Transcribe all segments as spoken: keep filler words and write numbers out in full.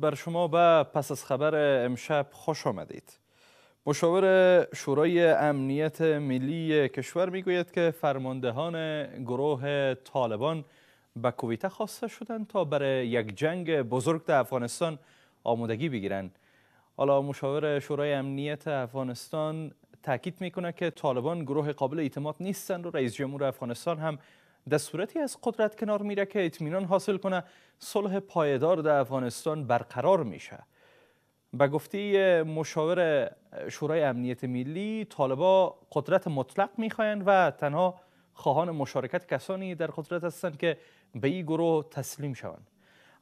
درود بر شما و پس از خبر امشب خوش آمدید. مشاور شورای امنیت ملی کشور میگوید که فرماندهان گروه طالبان به کویت خواسته شدند تا برای یک جنگ بزرگ در افغانستان آمادگی بگیرند. حالا مشاور شورای امنیت افغانستان تاکید میکنه که طالبان گروه قابل اعتماد نیستند و رئیس جمهور افغانستان هم در صورتی از قدرت کنار میره که اطمینان حاصل کنه صلح پایدار در افغانستان برقرار میشه. به گفته مشاور شورای امنیت ملی، طالبان قدرت مطلق میخواهند و تنها خواهان مشارکت کسانی در قدرت هستند که به این گروه تسلیم شوند.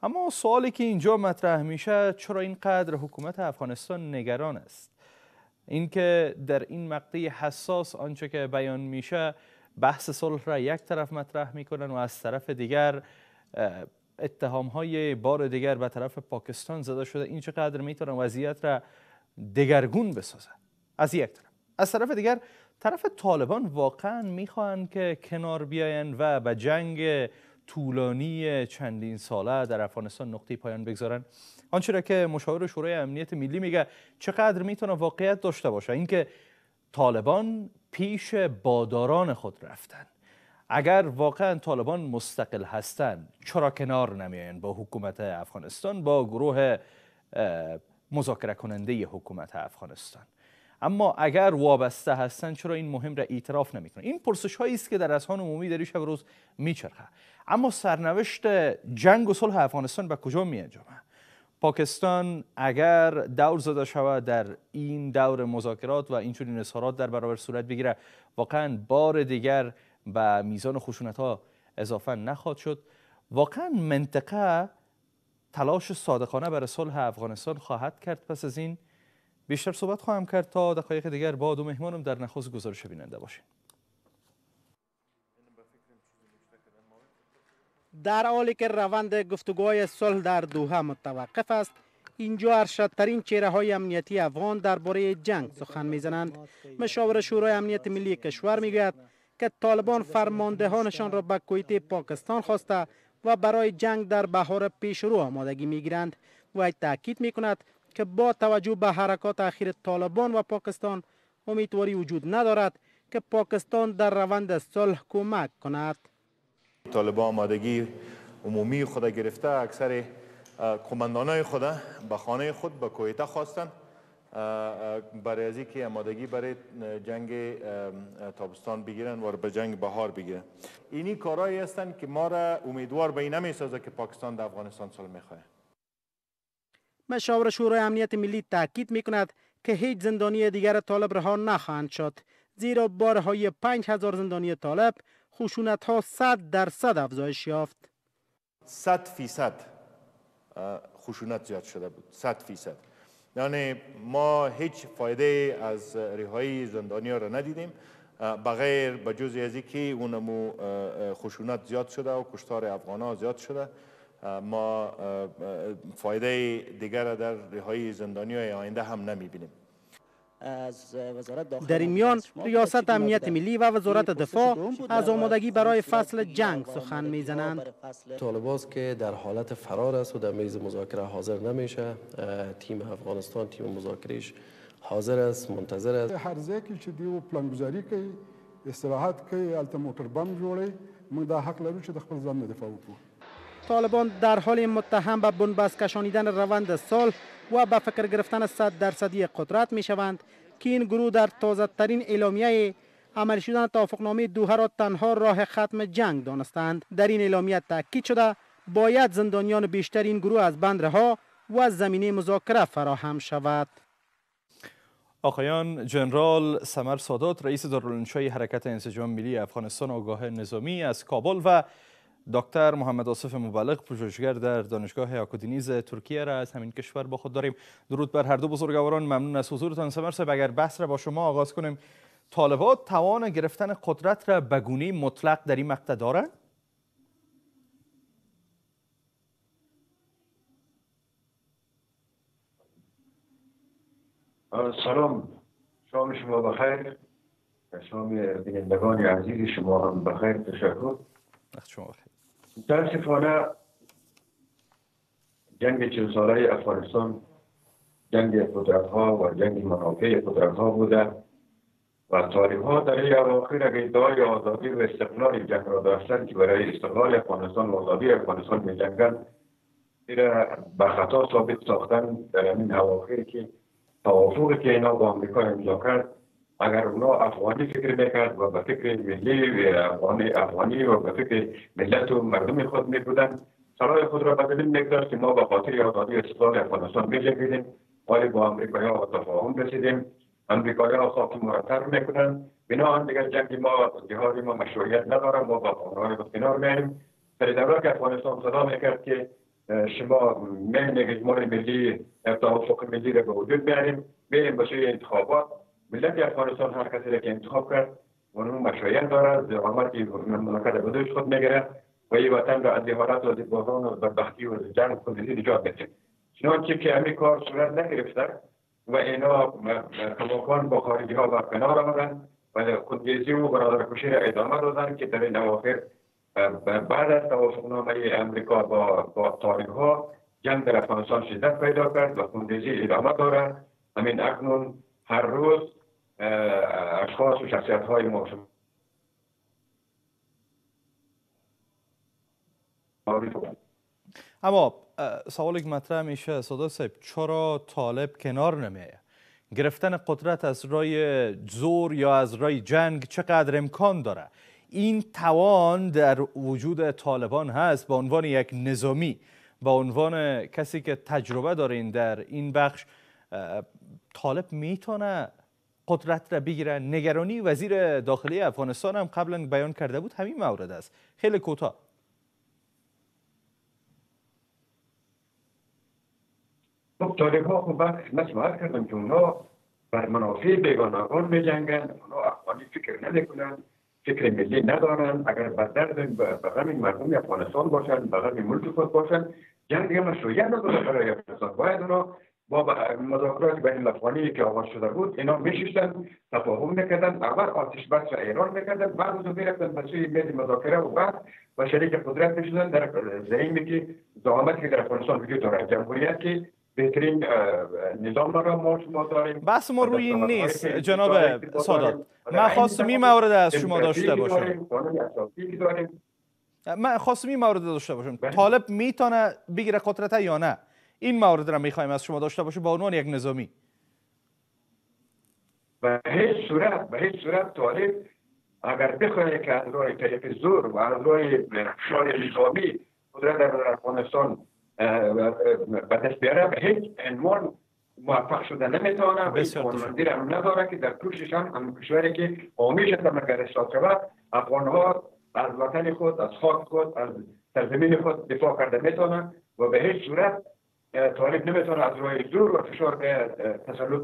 اما سوالی که اینجا مطرح میشه، چرا اینقدر حکومت افغانستان نگران است؟ اینکه در این مقطع حساس آنچه که بیان میشه، بحث صلح را یک طرف مطرح میکنن و از طرف دیگر اتهام های بار دیگر به طرف پاکستان زده شده، این چقدر میتونن وضعیت را دگرگون بسازن؟ از یک طرف. از طرف دیگر طرف طالبان واقعا میخواهند که کنار بیاین و به جنگ طولانی چندین ساله در افغانستان نقطه پایان بگذارن؟ آنچه را که مشاور شورای امنیت ملی میگه چقدر میتونه واقعیت داشته باشه؟ اینکه طالبان پیش باداران خود رفتن. اگر واقعا طالبان مستقل هستند، چرا کنار نمیاین با حکومت افغانستان، با گروه مذاکره کننده حکومت افغانستان؟ اما اگر وابسته هستند، چرا این مهم را اعتراف نمیکنن؟ این پرسش هایی است که در اذهان عمومی در شب روز میچرخه. اما سرنوشت جنگ و صلح افغانستان به کجا میانجامه؟ پاکستان اگر دور زده شود در این دور مذاکرات و اینچنین اظهارات در برابر صورت بگیره، واقعا بار دیگر به میزان خشونت ها اضافه نخواهد شد. واقعا منطقه تلاش صادقانه برای صلح افغانستان خواهد کرد. پس از این بیشتر صحبت خواهم کرد. تا دقایق دیگر با دو مهمانم در نخست گزارش بیننده باشین. در حالی که روند گفتگوهای صلح در دوحه متوقف است، اینجا ارشدترین چهره های امنیتی افغان درباره جنگ سخن میزنند. مشاور شورای امنیت ملی کشور میگوید که طالبان فرماندهانشان را به کویت پاکستان خواسته و برای جنگ در بهار پیشرو آمادگی میگیرند و تاکید میکند که با توجه به حرکات اخیر طالبان و پاکستان، امیدواری وجود ندارد که پاکستان در روند صلح کمک کند. طالبان آمادگی عمومی خود گرفته، اکثر کماندانای خود به خانه خود به کویت خواستند برای از اینکه آمادگی برای جنگ تابستان بگیرن و به جنگ بهار بگیرن. اینی کارهایی هستند که ما را امیدوار به این نمیسازه که پاکستان در افغانستان صلح میخواه. مشاور شورای امنیت ملی تاکید میکند که هیچ زندانی دیگر طالب رها نخواهند شد، زیرا بارهای پنج هزار زندانی طالب خشونت ها صد درصد افزایش یافت. صد فیصد خشونت زیاد شده بود، صد فیصد. یعنی ما هیچ فایده از رهایی زندانی ها را ندیدیم، بغیر بجز از اینکه اونمو خشونت زیاد شده و کشتار افغان ها زیاد شده، ما فایده دیگر در رهایی زندانی های آینده هم نمی بینیم. در این میان ریاست امنیت ملی و وزارت دفاع از آمادگی برای فصل جنگ سخن میزنند. طالبان که در حالت فرار است و در میز مذاکره حاضر نمیشه، تیم افغانستان، تیم مذاکرهش حاضر است، منتظر است. هر زکی چه دیو پلان گذاری که استراحت که الت موتور بم جوړي، موږ دا حق لرو چې د خپل ځان دفاع وکړو. طالبان در حال متهم به بنبست کشانیدن روند صلح و به فکر گرفتن صد درصدی قدرت می شوند که این گروه در تازه ترین اعلامیه عمل شدن توافقنامه دوحه را تنها راه ختم جنگ دانستند. در این اعلامیه تاکید شده باید زندانیان بیشتر این گروه از بند رها و زمینه مذاکره فراهم شود. آقایان جنرال سمر سادات رئیس دارالانشای حرکت انسجام ملی افغانستان آگاه نظامی از کابل و دکتر محمد آصف مبلغ پژوهشگر در دانشگاه آکادینیز ترکیه را از همین کشور با خود داریم. درود بر هر دو بزرگواران، ممنون از حضورتان. سمر صاحب، اگر بحث را با شما آغاز کنیم، طالبان توان گرفتن قدرت را به گونه مطلق در این مقطع دارند؟ سلام، شام شما بخیر، شام بینندگان عزیز شما هم بخیر. تشکر. متاسفانه جنگ چهل ساله افغانستان جنگ قدرت‌ها و جنگ منافع قدرت‌ها بوده و طالب‌ها در این اواخر اگه ادعای آزادی و استقلال جنگ را داشتن که برای استقلال افغانستان و آزادی افغانستان می جنگن، به خطا ثابت ساختن در این اواخر که توافقی که اینا با امریکا امضا کرد، اگر اونا افغانی فکر میکرد و به فکر ملی و افغانی, افغانی و به فکر ملت و مردم خود میبودن، صلاح خود را بدل میگذاشت که ما به خاطر آزادی و استقلال افغانستان می‌جنگیدیم، ولی با امریکایی‌ها به تفاهم رسیدیم، امریکایی‌ها خاک مرتر میکنن، بنابراین دیگر جنگ ما جهاد ما مشروعیت نداره، ما با قانون‌های به کنار میریم. سر دولت افغانستان صدا میکرد که شما میل اجماع ملی توافق ملی را به وجود بیاریم، بریم به سوی انتخابات. ملت افغانستان هر کسی را که انتخاب کرد اونو مشروعیت داره، زعامت مملکت را به دوش خود میگیره و این وطن را از دهارات و بحران و بدبختی و جنگ خودی نجات بده. چنانچه که همین کار صورت نگرفته و اینا کماکان با خارجی ها و کنار آمدن و خودگیزی و برادرکشی را ادامه دادن که در این اواخر بعد از توافقنامه امریکا با, با طالب ها جنگ در افغانستان شدت پیدا کرد و خونریزی ادامه داره. همین اکنون هر روز اشخاص و شخصیت های موجود اما سوال که مطرح میشه صدر صاحب، چرا طالب کنار نمیه؟ گرفتن قدرت از رای زور یا از رای جنگ چقدر امکان داره؟ این توان در وجود طالبان هست به عنوان یک نظامی، به عنوان کسی که تجربه دارین در این بخش، طالب میتونه قدرت را بگیره؟ نگرانی وزیر داخلی افغانستان هم قبلا بیان کرده بود همین مورد است. خیلی کوتاه. خب طالب ها خب نسبت کردم که اونا بر منافع بیگانگان می جنگن، اونا افغانی فکر نمیکنن، فکر ملی ندارن، اگر به درد به غم مردم افغانستان باشن، به غم ملک خود باشن، جنگ دیگه مشروعیت نداره برای افغانستان. باید اونا با مذاکرات بین الافغانی که آغاز شده بود اینا میشستن، تفاهم میکردن، اول آتش بس را اعلان میکردن، بعد روزو میرفتن به سوی میز مذاکره و بعد و شریک قدرت میشدن در زعیمی که زعامت که در افغانستان وجود داره، جمهوریت که بهترین نظام را ما شما داریم. بس ما روی این نیست جناب سادات، من خواستم این مورد از شما داشته باشم، من خواستم این مورد داشته باشم طالب میتونه بگیره قدرت یا نه؟ این مورد را میخوایم از شما داشته باشیم با عنوان یک نظامی. به هیچ صورت، به هیچ صورت طالب اگر بخواهی که از روی طریق زور و از روی فشار نظامی قدرت در افغانستان به دست بیاره، به هیچ عنوان موفق شده نمیتونه. به هیچ منظیر هم نداره که در کوشش هم هم کشوری که آمیشت هم اگر اصلاح شود، افغانها از وطن خود، از خاک خود، از سرزمین خود دفاع کرده میتونه و به هیچ صورت طالب نمیتونه از روی زور و فشار تسلط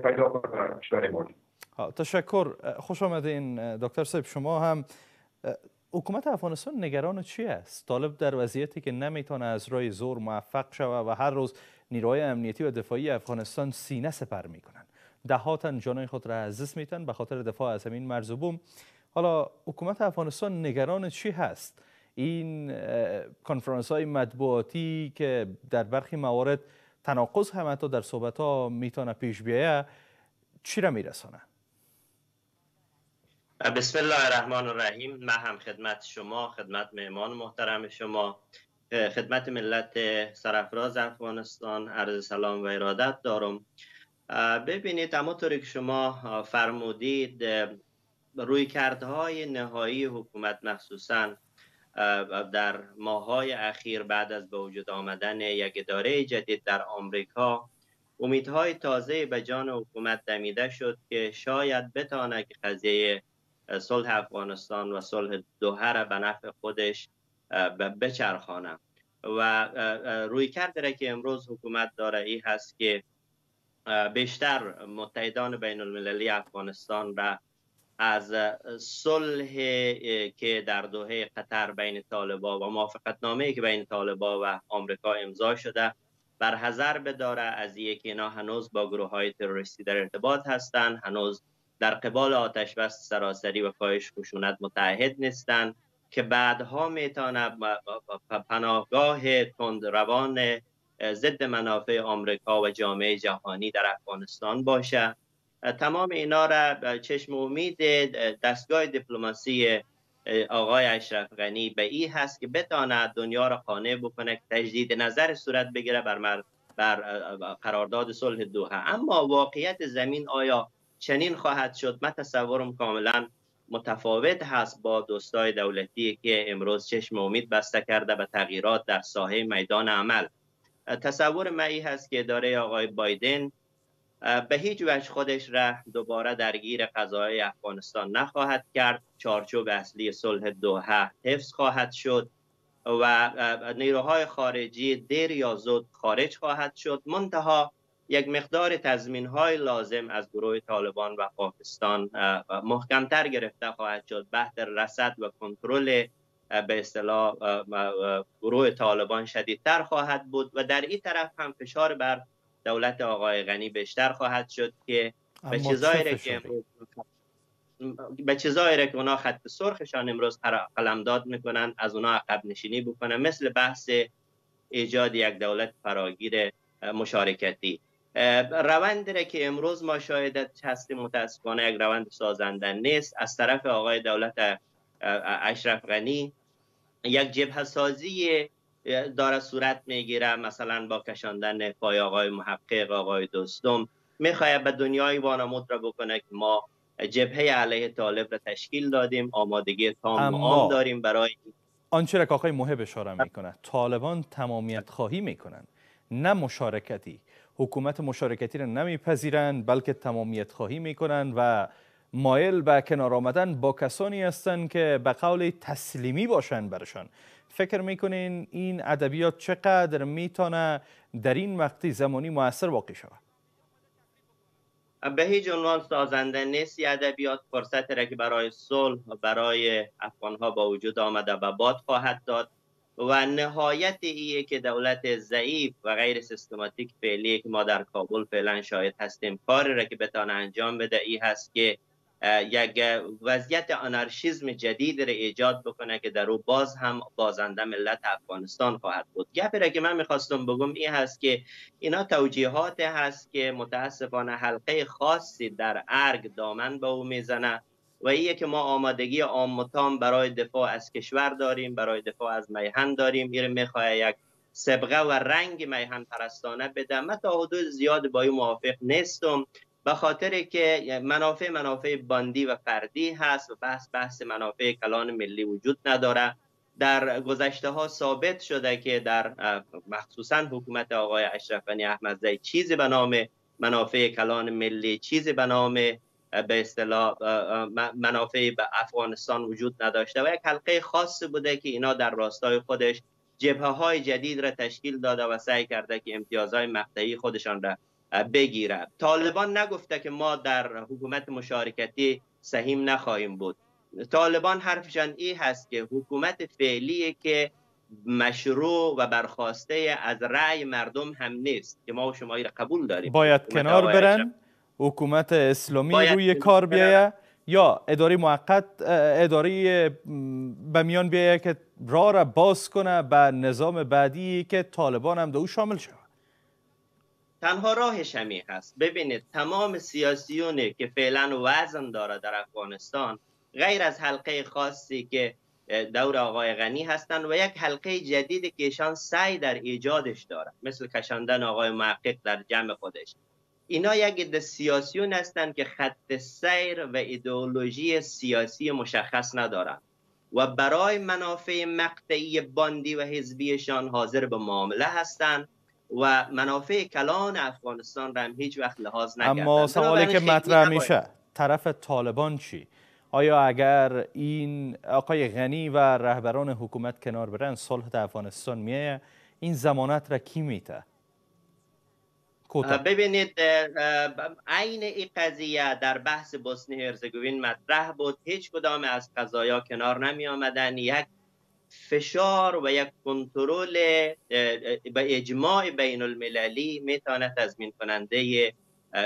پیدا کنه کشور ما. تشکر. خوش آمدین دکتر صاحب. شما هم حکومت افغانستان نگران چی است؟ طالب در وضعیتی که نمیتونه از رای زور موفق شود و هر روز نیروهای امنیتی و دفاعی افغانستان سینه سپر میکنن، ده ها تن جان خود را عزیز میتن به خاطر دفاع از همین مرز و بوم. حالا حکومت افغانستان نگران چی هست؟ این کنفرانس های مطبوعاتی که در برخی موارد تناقض هم حتی در صحبت ها میتونه پیش بیایه، چی را میرسانه؟ بسم الله الرحمن الرحیم. ما هم خدمت شما، خدمت مهمان محترم شما، خدمت ملت سرافراز افغانستان عرض سلام و ارادت دارم. ببینید همونطوری که شما فرمودید، رویکردهای نهایی حکومت مخصوصا در ماه‌های اخیر بعد از به وجود آمدن یک اداره جدید در آمریکا، امیدهای تازه به جان حکومت دمیده شد که شاید بتانه که قضیه صلح افغانستان و صلح دوحه را به نفع خودش بچرخانه و رویکرد را که امروز حکومت داره ای هست که بیشتر متحدان بین المللی افغانستان را از صلح که در دوحه قطر بین طالبان و موافقتنامه‌ای که بین طالبان و آمریکا امضا شده برحذر بداره، از اینکه اینا هنوز با گروه های تروریستی در ارتباط هستند، هنوز در قبال آتش بس سراسری و کاهش خشونت متعهد نیستند که بعدها میتونه پناهگاه تندروان ضد منافع آمریکا و جامعه جهانی در افغانستان باشه. تمام اینا را چشم امید دستگاه دیپلماسی آقای اشرف غنی به این هست که بتواند دنیا را قانع بکنه که تجدید نظر صورت بگیره بر بر قرارداد صلح دوحه. اما واقعیت زمین آیا چنین خواهد شد؟ من تصورم کاملا متفاوت هست با دوستای دولتی که امروز چشم امید بسته کرده به تغییرات در ساحه میدان عمل. تصور من این هست که اداره آقای بایدن به هیچ وجه خودش را دوباره درگیر قضاهای افغانستان نخواهد کرد. چارچوب اصلی صلح دوحه حفظ خواهد شد و نیروهای خارجی دیر یا زود خارج خواهد شد. منتها یک مقدار تضمین‌های لازم از گروه طالبان و پاکستان محکمتر گرفته خواهد شد. بحث رصد و کنترل به اصطلاح گروه طالبان شدیدتر خواهد بود و در این طرف هم فشار بر دولت آقای غنی بیشتر خواهد شد که به چیزایی که به چیزایی که اونا خط سرخشان امروز قلمداد میکنن از اونا عقب نشینی بکنن، مثل بحث ایجاد یک دولت فراگیر مشارکتی. روند را که امروز ما شاهد هستیم متاسفانه یک روند سازنده نیست. از طرف آقای دولت اشرف غنی یک جبهه سازی داره صورت میگیره، مثلا با کشاندن پای آقای محقق، آقای دوستم، میخواد به دنیای وانمود را بکنه که ما جبهه علیه طالب را تشکیل دادیم، آمادگی تام و عام داریم برای آنچه را که آقای محب اشاره میکنه. طالبان تمامیت خواهی میکنن، نه مشارکتی. حکومت مشارکتی را نمیپذیرند بلکه تمامیت خواهی میکنن و مایل به کنار آمدن با کسانی هستند که به قول تسلیمی باشند برشان. فکر میکنین این ادبیات چقدر میتونه در این وقتی زمانی مؤثر واقع شود؟ به هیچ عنوان سازنده نیست. ادبیات فرصت را که برای صلح برای افغانها با وجود آمده به باد خواهد داد و نهایت ایه که دولت ضعیف و غیر سیستماتیک فعلی که ما در کابل فعلا شاهد هستیم کاری را که بتانه انجام بده ای هست که یک وضعیت آنارشیزم جدید را ایجاد بکنه که در او باز هم بازنده ملت افغانستان خواهد بود. گپی را که من میخواستم بگم این هست که اینا توجیهات هست که متاسفانه حلقه خاصی در ارگ دامن به او میزنه و ایه که ما آمادگی عام و تام برای دفاع از کشور داریم، برای دفاع از میهن داریم. این میخواه یک صبغه و رنگ میهن پرستانه بده. من تا حدود زیاد با این موافق نیستم به خاطر که منافع منافع باندی و فردی هست و بحث بحث منافع کلان ملی وجود نداره. در گذشته ها ثابت شده که در مخصوصا حکومت آقای اشرف غنی احمدزی چیزی به نام منافع کلان ملی، چیزی به نام به اصطلاح منافع به افغانستان وجود نداشته و یک حلقه خاصی بوده که اینا در راستای خودش جبهه های جدید را تشکیل داده و سعی کرده که امتیازهای مقطعی خودشان را بگیره. طالبان نگفته که ما در حکومت مشارکتی سهیم نخواهیم بود. طالبان حرفشان این هست که حکومت فعلی که مشروع و برخواسته از رأی مردم هم نیست که ما و شما را قبول داریم باید کنار برن، حکومت اسلامی روی کار بیایه یا اداره موقت اداره به میان بیایه که راه را باز کنه به نظام بعدی که طالبان هم در او شامل شود. تنها راهش همین هست. ببینید تمام سیاسیونی که فعلا وزن داره در افغانستان غیر از حلقه خاصی که دور آقای غنی هستند و یک حلقه جدیدی که ایشان سعی در ایجادش داره، مثل کشاندن آقای محقق در جمع خودش. اینا یک عده سیاسیون هستند که خط سیر و ایدئولوژی سیاسی مشخص ندارند و برای منافع مقطعی باندی و حزبیشان حاضر به معامله هستند و منافع کلان افغانستان را هم هیچ وقت لحاظ نکردن. اما سوالی که مطرح میشه طرف طالبان چی؟ آیا اگر این آقای غنی و رهبران حکومت کنار برن صلح در افغانستان میه؟ این ضمانت را کی میده؟ ببینید عین این قضیه در بحث بوسنی هرزگوین مطرح بود. هیچ کدام از قضایا کنار نمی آمدن. یک فشار و یک کنترل به اجماع بین المللی میتواند تضمین کننده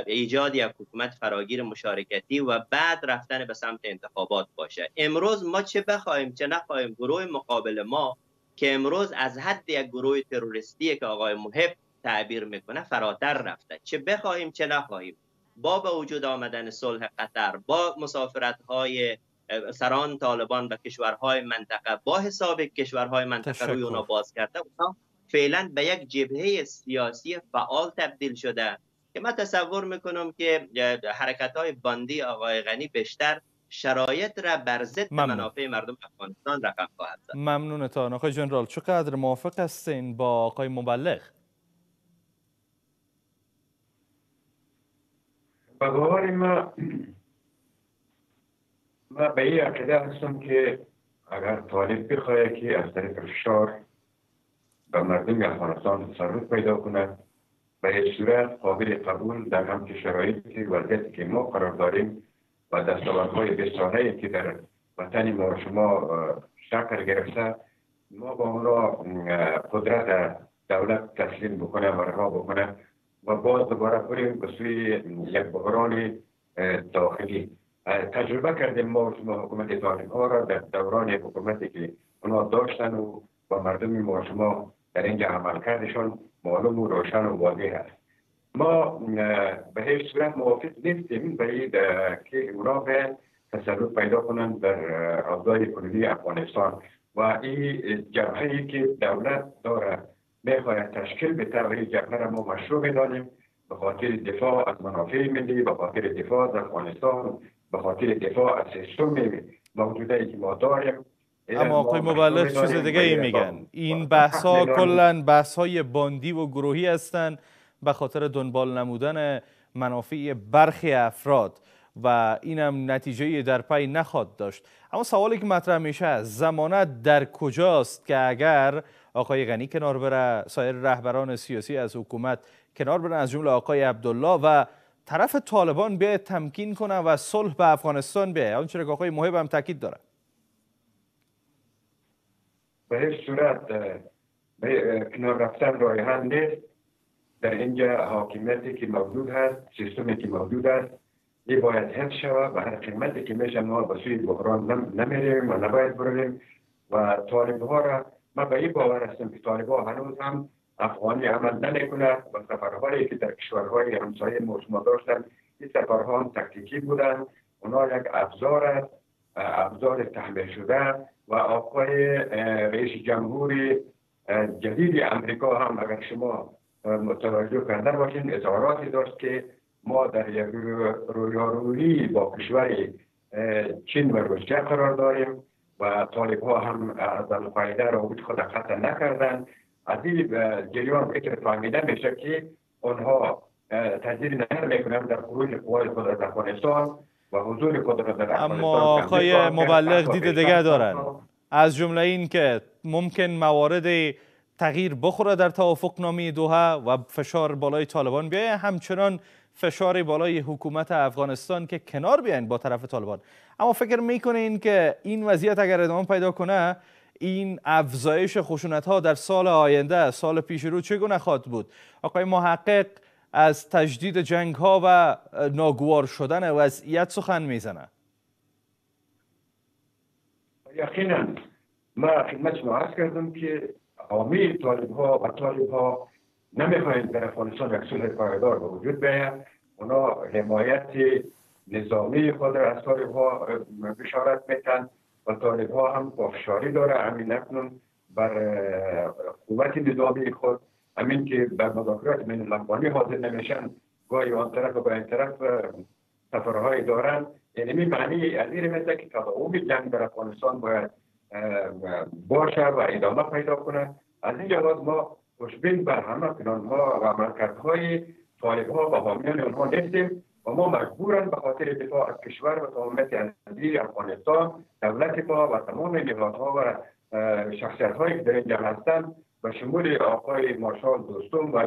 ایجاد یک حکومت فراگیر مشارکتی و بعد رفتن به سمت انتخابات باشه. امروز ما چه بخوایم چه نخوایم گروه مقابل ما که امروز از حد یک گروه تروریستی که آقای محب تعبیر میکنه فراتر رفته. چه بخواهیم چه نخواهیم، با به وجود آمدن صلح قطر، با مسافرت‌های سران طالبان به کشورهای منطقه، با حساب کشورهای منطقه روی اونا باز کرده، اونا فعلا به یک جبهه سیاسی فعال تبدیل شده که من تصور میکنم که حرکت‌های باندی آقای غنی بیشتر شرایط را بر ضد منافع مردم افغانستان رقم خواهد زد. ممنونتان. آقای جنرال چقدر موافق هستین با آقای مبلغ؟ به باور ما، ما به این عقیده هستم که اگر طالب بخواهد که از طریق فشار به مردم افغانستان تصرف پیدا کند، به هیچ صورت قابل قبول در هم که شرایطی وضعیتی که ما قرار داریم و دستاوردهای بسیاری که در وطن ما شما شکل گرفته، ما با اون را قدرت دولت تسلیم بکنه و رها بکنه و باز دوباره بریم به سوی یک بحران داخلی. تجربه کردیم ما شما حکومت طالبها را در دوران حکومتی که اونا داشتن و با مردم ما شما در اینجا عملکردشان معلوم و روشن و واضح است. ما به هیچ صورت موافق نیستیم باید که اونا به تسلط پیدا کنند در آبدای کنونی افغانستان و این جبهه‌ای که دولت دارد میخواهد تشکیل به طرح جبهه را ما مشروع میدانیم به خاطر دفاع از منافع ملی، به خاطر دفاع از افغانستان، به خاطر دفاع از سیستم موجوده که ما داریم. اما آقای مبلغ چیز دیگه ای میگن. این بحث ها کلا بحث های باندی و گروهی هستند به خاطر دنبال نمودن منافع برخی افراد و اینم نتیجه در پی نخواهد داشت. اما سوالی که مطرح میشه ضمانت در کجاست که اگر آقای غنی کنار بره، سایر رهبران سیاسی از حکومت کنار برن، از جمله آقای عبدالله، و طرف طالبان به تمکین کنه و صلح به افغانستان بیاید، آنچه که آقای محب هم تاکید داره؟ به هیچ صورت کنار رفتن راه حل نیست. در اینجا حاکمیتی که موجود هست، سیستمی که موجود است، این باید حفظ شود و هر قیمتی که میشه ما به سوی بحران نمیریم و نباید بریم. و طالبها را من به این باور هستم که طالبها هنوز هم افغانی عمل نمیکنند و سفرهایی که در کشورهای همسایه ما داشتند، این سفرها هم تکتیکی بودند. اونا یک ابزار است، ابزار تحمیل شده. و آقای رئیس جمهور جدید امریکا هم اگر شما متوجه کرده باشین اظهاراتی داشت که ما در یک رویارویی با کشور چین و روسیه قرار داریم و طالب ها هم از القاعده رابط خود قطع نکردن. از این جریان فکر فهمیده میشه که آنها تجدید نظر میکنند در خروج قوای خود از افغانستان و حضور خود در افغانستان. اما آقای مبلغ دید دیگه دارن، از جمله این که ممکن موارد تغییر بخوره در توافقنامه دوحه و فشار بالای طالبان بیاید، همچنان فشار بالای حکومت افغانستان که کنار بیاین با طرف طالبان. اما فکر میکنین که این وضعیت اگر ادامه پیدا کنه، این افزایش خشونت ها در سال آینده، سال پیش رو چگونه خواهد بود؟ آقای محقق از تجدید جنگ ها و ناگوار شدن وضعیت سخن میزنه. یقینا ما خدمت شما عرض کردم که حامی طالب ها و طالب ها نمیخواهند در افغانستان یک صلح پایدار به وجود بیاید. اونا حمایت نظامی خود را از طالب ها بشارت میتن و طالب ها هم پافشاری داره همین اکنون بر قوت نظامی خود، همین که به مذاکرات بین الافغانی حاضر نمیشن، گاهی آن طرف و با این طرف سفرهای دارن. یعنی معنی از این میده که تداوم جنگ در افغانستان باید باشه و ادامه پیدا کنه. از این جهات ما خوشبین بر همه پلان‌ها و عملکردهای طالب‌ها و حامیان آنها نیستیم و ما مجبورند به خاطر دفاع از کشور و تمامیت عزیز افغانستان، دولت ما و تمام نهادها و شخصیت‌هایی که در اینجا هستند به شمول آقای مارشال دوستم و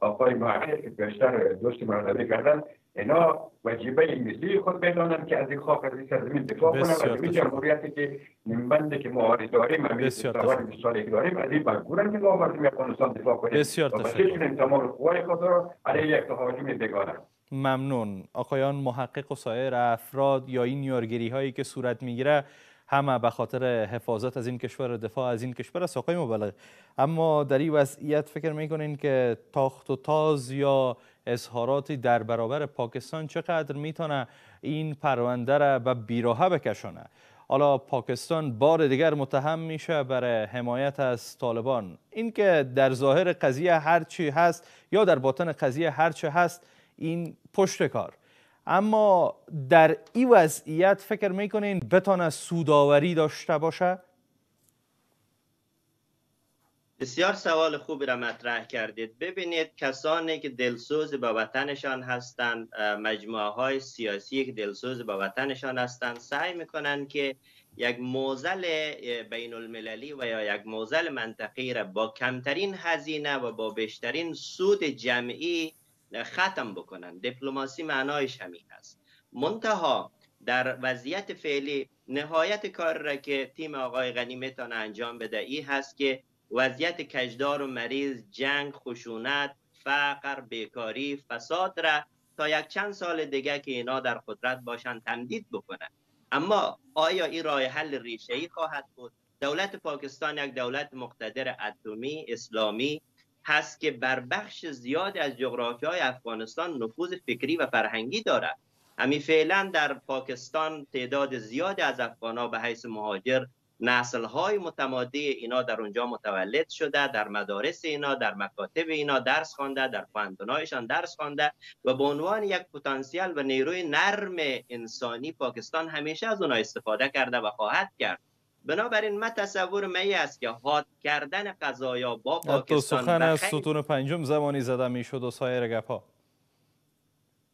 آقای محقق که بیشتر دوست مردمی کردند، اینا وجیبه ملی خود بدانند که از این خاک از این سرزمین دفاع کنند و از این جمهوریتی که نیمبند که ما داریم، همین دستاورد بسیاری که داریم، از این مجبورند که ما مردم افغانستان دفاع کنیم و بسیاریم تمام قوای خود را علیه یک تهاجم بگانه. ممنون. آقایان محقق و سایر افراد یا این یارگیری هایی که صورت میگیره همه به خاطر حفاظت از این کشور و دفاع از این کشور است آقای مبلغ، اما در این وضعیت فکر میکنین که تاخت و تاز یا اظهاراتی در برابر پاکستان چقدر میتونه این پرونده را به بیراهه بکشونه؟ حالا پاکستان بار دیگر متهم میشه برای حمایت از طالبان. اینکه در ظاهر قضیه هرچی هست یا در باطن قضیه هرچی هست این پشت کار، اما در این وضعیت فکر میکنین بتانه سوداوری داشته باشه؟ بسیار سوال خوبی را مطرح کردید. ببینید کسانی که دلسوز به وطنشان هستند، مجموعه های سیاسی که دلسوز به وطنشان هستند، سعی میکنند که یک موزل بین المللی و یا یک موزل منطقی را با کمترین هزینه و با بیشترین سود جمعی ختم بکنند. دیپلماسی معنایش همین است. منتها در وضعیت فعلی نهایت کار را که تیم آقای غنی میتونه انجام بده این هست که وضعیت کشدار و مریض، جنگ، خشونت، فقر، بیکاری، فساد را تا یک چند سال دیگه که اینا در قدرت باشند تمدید بکنند. اما آیا این راه حل ریشه‌ای خواهد بود؟ دولت پاکستان یک دولت مقتدر اتمی اسلامی هست که بر بخش زیاد از جغرافیای افغانستان نفوذ فکری و فرهنگی دارد. همین فعلا در پاکستان تعداد زیاد از افغان‌ها به حیث مهاجر، نسل‌های متمادی اینا در اونجا متولد شده، در مدارس اینا، در مکاتب اینا درس خوانده، در پاندونایشان درس خوانده و به عنوان یک پتانسیل و نیروی نرم انسانی پاکستان همیشه از اونها استفاده کرده و خواهد کرد. بنابراین ما تصور می است که حاد کردن قضایا با پاکستان سخن از ستون پنجم زمانی زده میشد و سایر گپ‌ها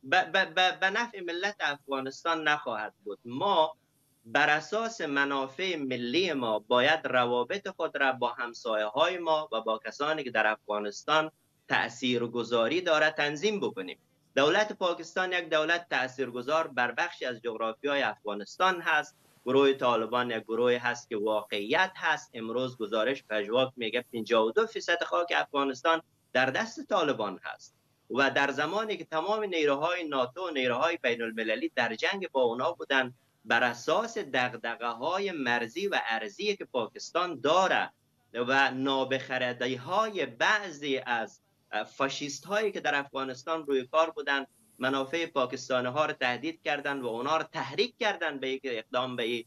به نفع ملت افغانستان نخواهد بود. ما بر اساس منافع ملی ما باید روابط خود را با همسایه های ما و با کسانی که در افغانستان تاثیرگذاری داره تنظیم بکنیم. دولت پاکستان یک دولت تاثیرگذار بر بخشی از جغرافیای افغانستان هست. گروه طالبان یک گروه هست که واقعیت هست. امروز گزارش پژواک میگه پنجاه و دو درصد خاک افغانستان در دست طالبان هست و در زمانی که تمام نیروهای ناتو و نیروهای بین المللی در جنگ با اونا بودن، بر اساس دغدغه‌های مرزی و ارضی که پاکستان داره و نابخردی‌های بعضی از فاشیست‌هایی که در افغانستان روی کار بودند، منافع پاکستانی‌ها را تهدید کردند و اونها را تحریک کردند به اینکه اقدام به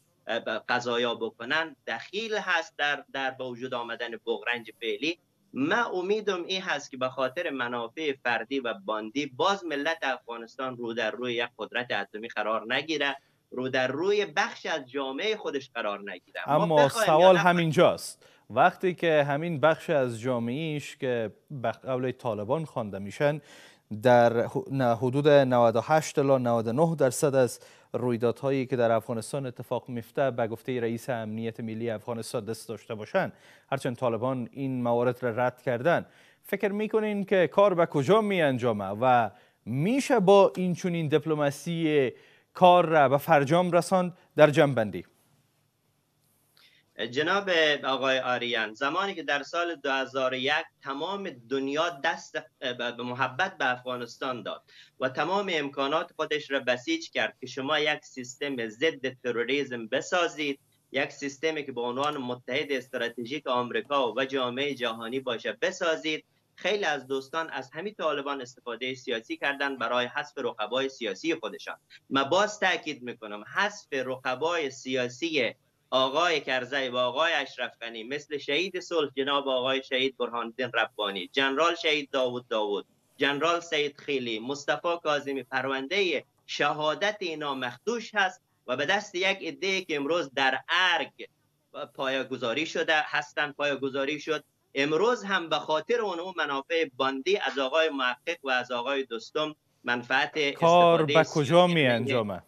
قضایا بکنند. دخیل هست در در به وجود آمدن بغرنج فعلی. من امیدم این هست که به خاطر منافع فردی و باندی باز ملت افغانستان رو در روی یک قدرت اتمی قرار نگیره، رو در روی بخش از جامعه خودش قرار نگیره. اما سوال همینجاست، وقتی که همین بخش از جامعهش که به قول طالبان خوانده میشن در حدود نود و هشت تا نود و نه درصد از رویدادهایی که در افغانستان اتفاق میفته به گفته رئیس امنیت ملی افغانستان دست داشته باشن، هرچند طالبان این موارد را رد کردن، فکر میکنین که کار به کجا میانجامه و میشه با این چنین دیپلماسی کار را به فرجام رساند در جنبندی؟ جناب آقای آریان، زمانی که در سال دو هزار و یک تمام دنیا دست به محبت به افغانستان داد و تمام امکانات خودش را بسیج کرد که شما یک سیستم ضد تروریسم بسازید، یک سیستمی که به عنوان متحد استراتژیک آمریکا و جامعه جهانی باشه بسازید، خیلی از دوستان از همین طالبان استفاده سیاسی کردن برای حذف رقبای سیاسی خودشان. من باز تاکید میکنم حذف رقبای سیاسی آقای کرزی و آقای اشرف غنی مثل شهید صلح جناب آقای شهید برهان الدین ربانی، جنرال شهید داوود داوود، جنرال سید خیلی، مصطفی کاظمی، پرونده شهادت اینا مخدوش هست و به دست یک عده که امروز در ارگ پایه‌گذاری شده هستند پایه‌گذاری شد. امروز هم به خاطر اون منافع باندی از آقای محقق و از آقای دوستم منفعت کار به کجا می انجامه؟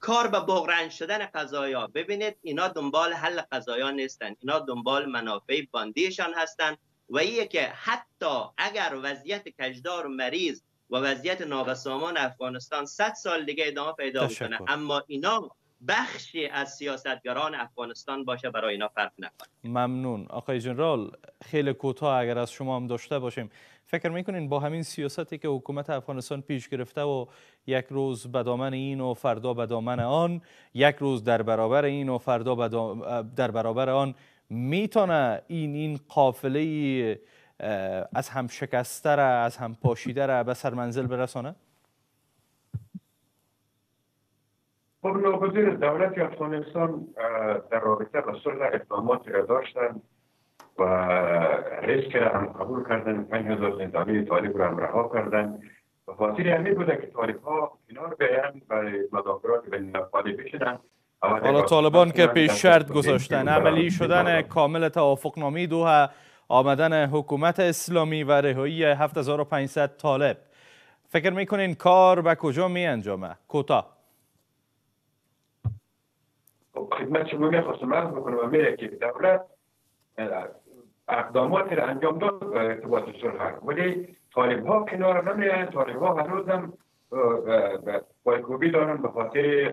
کار به بغرنج شدن قضایا. ببینید اینا دنبال حل قضایا نیستن، اینا دنبال منافع باندیشان هستن و ایه که حتی اگر وضعیت کجدار و مریض و وضعیت نابسامان افغانستان صد سال دیگه ادامه پیدا بکنه، اما اینا بخشی از سیاستگران افغانستان باشه، برای اینا فرق نکنه. ممنون آقای جنرال. خیلی کوتاه اگر از شما هم داشته باشیم، فکر میکنین با همین سیاستی که حکومت افغانستان پیش گرفته و یک روز به دامن این و فردا به دامن آن، یک روز در برابر این و فردا در برابر آن، میتونه این این قافله از هم شکسته را، از هم پاشیده را به سر منزل برسانه؟ خب ناگزیر دولت افغانستان در رابطه با صلح اقداماتی را داشتند و ریسک را هم قبول کردند. پنج هزار زندانی طالب را هم رها کردند. به خاطر همین بوده که طالب ها کنار بیایند و مذاکرات بین افغانی بشینند. حالا طالبان که پیش شرط گذاشتن عملی شدن کامل توافقنامه دوحه، آمدن حکومت اسلامی و رهایی هفت هزار و پانصد طالب، فکر میکنین کار به کجا می انجامه؟ کوتاه خدمت شما میخواستم عرض بکنم و میره که دولت اقدامات را انجام داد به ارتباط صلح، ولی طالب ها کنار نمیرن. طالب ها هنوز هم پایکوبی دارن به خاطر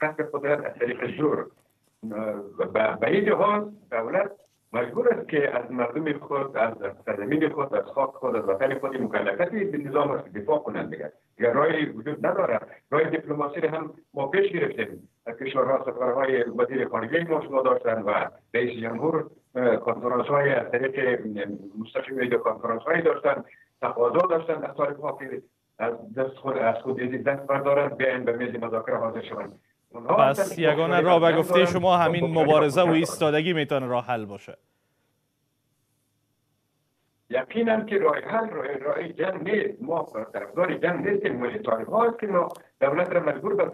کسب قدرت از طریق زور. به این لحاظ دولت مجبور است که از مردم خود، از سرزمین خود، از خاک خود، از وطن خود مکلفیت به نظام را دفاع کنند دیگر. دیگر راهی وجود ندارد. راه دیپلماسی هم ما پیش گرفتیم. از کشورها سفرهای وزیر خارجه ما شما داشتند و رئیس جمهور کنفرانس های از طریق مستقیم ویدیو کنفرانس هایی داشتند. تقاضا داشتند از طالب ها که از دست خود از خود دست بردارند، بیاین به میز مذاکره حاضر شوند. پس یگانه را به گفته شما همین مبارزه و ایستادگی میتونه راه حل باشه. یقینا که راه حل راه جنگ نیست. ما طرفدار جنگ نیستیم، ولی طالب‌ها که ما دولت را مجبور به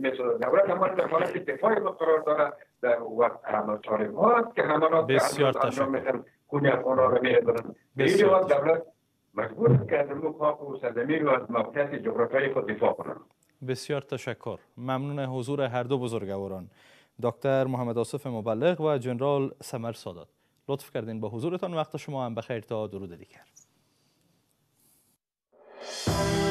مثلا دولت ما در حالت دفاع قرار داره در وقت عمل طالب‌ها که حملات بسیار تشکر کنه اونها را می‌دونن. بسیار دولت مجبور است که از حقوق و سرزمین و از موقعیت جغرافیایی خود دفاع کنه. بسیار تشکر. ممنون حضور هر دو بزرگواران، دکتر محمد آصف مبلغ و جنرال سمر سادات. لطف کردین با حضورتان. وقت شما هم بخیر. تا درود دیگر.